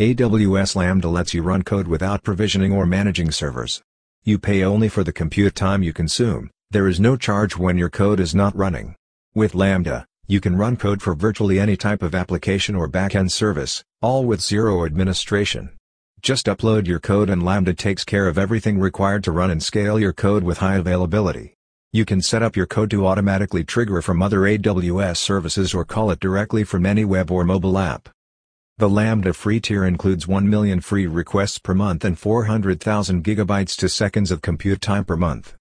AWS Lambda lets you run code without provisioning or managing servers. You pay only for the compute time you consume. There is no charge when your code is not running. With Lambda, you can run code for virtually any type of application or backend service, all with zero administration. Just upload your code and Lambda takes care of everything required to run and scale your code with high availability. You can set up your code to automatically trigger from other AWS services or call it directly from any web or mobile app. The Lambda free tier includes 1 million free requests per month and 400,000 gigabytes to seconds of compute time per month.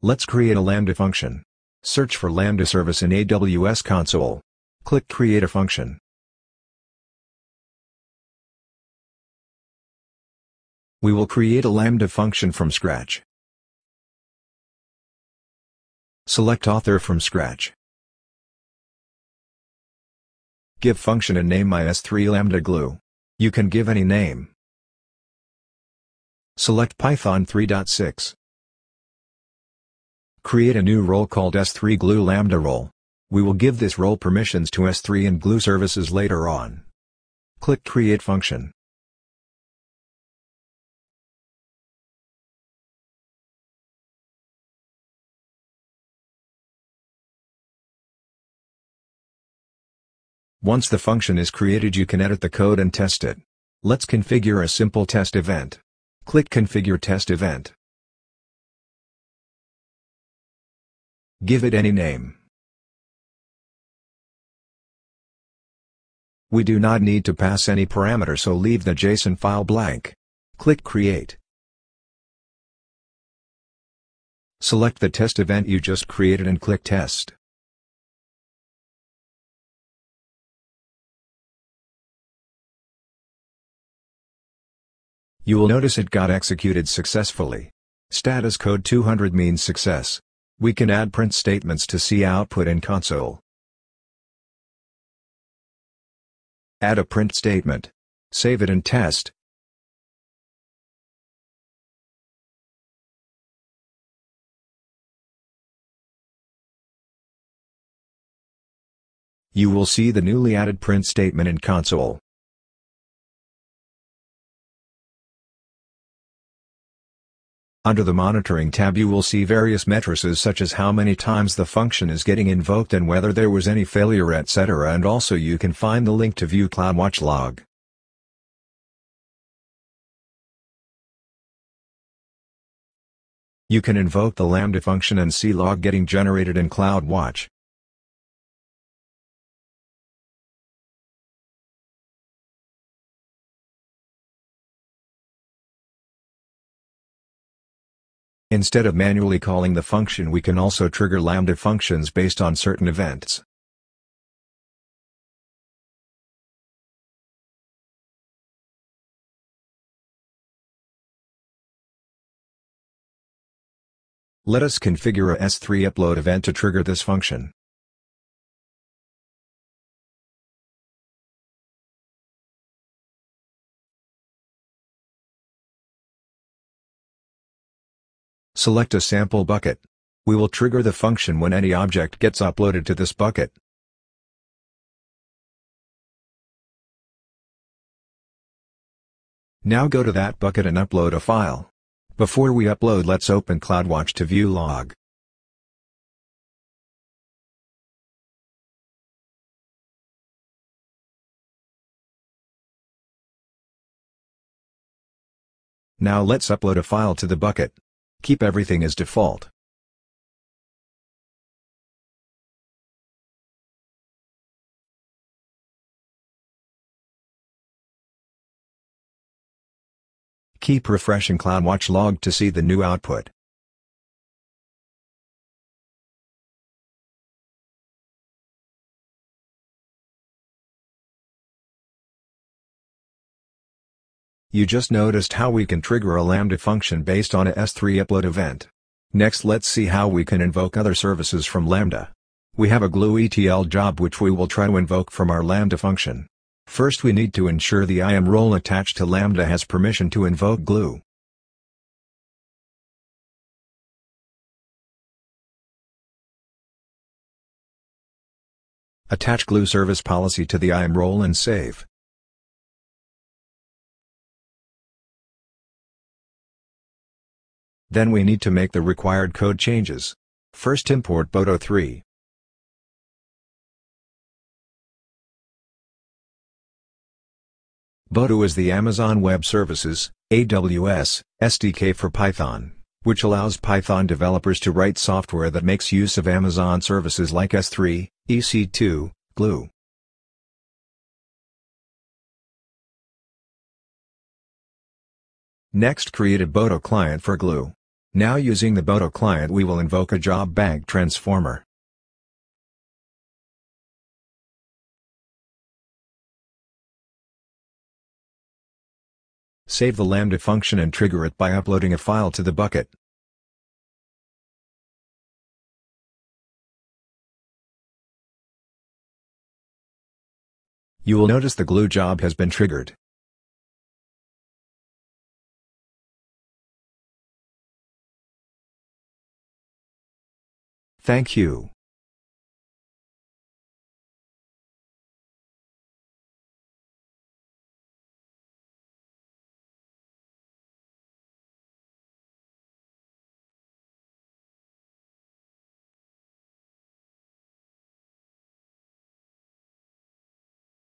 Let's create a Lambda function. Search for Lambda service in AWS console. Click Create a function. We will create a Lambda function from scratch. Select author from scratch. Give function and name my S3 Lambda Glue. You can give any name. Select Python 3.6. Create a new role called S3 Glue Lambda role. We will give this role permissions to S3 and Glue services later on. Click Create function. Once the function is created, you can edit the code and test it. Let's configure a simple test event. Click Configure Test Event. Give it any name. We do not need to pass any parameter, so leave the JSON file blank. Click Create. Select the test event you just created and click Test. You will notice it got executed successfully. Status code 200 means success. We can add print statements to see output in console. Add a print statement. Save it and test. You will see the newly added print statement in console. Under the Monitoring tab you will see various metrics such as how many times the function is getting invoked and whether there was any failure, etc. And also you can find the link to view CloudWatch log. You can invoke the Lambda function and see log getting generated in CloudWatch. Instead of manually calling the function, we can also trigger Lambda functions based on certain events. Let us configure a S3 upload event to trigger this function. Select a sample bucket. We will trigger the function when any object gets uploaded to this bucket. Now go to that bucket and upload a file. Before we upload, let's open CloudWatch to view log. Now let's upload a file to the bucket. Keep everything as default. Keep refreshing CloudWatch log to see the new output. You just noticed how we can trigger a Lambda function based on a S3 upload event. Next, let's see how we can invoke other services from Lambda. We have a Glue ETL job which we will try to invoke from our Lambda function. First, we need to ensure the IAM role attached to Lambda has permission to invoke Glue. Attach Glue service policy to the IAM role and save. Then we need to make the required code changes. First import Boto3. Boto is the Amazon Web Services (AWS) SDK for Python, which allows Python developers to write software that makes use of Amazon services like S3, EC2, Glue. Next, create a Boto client for Glue. Now, using the Boto client, we will invoke a job bank transformer. Save the Lambda function and trigger it by uploading a file to the bucket. You will notice the Glue job has been triggered. Thank you.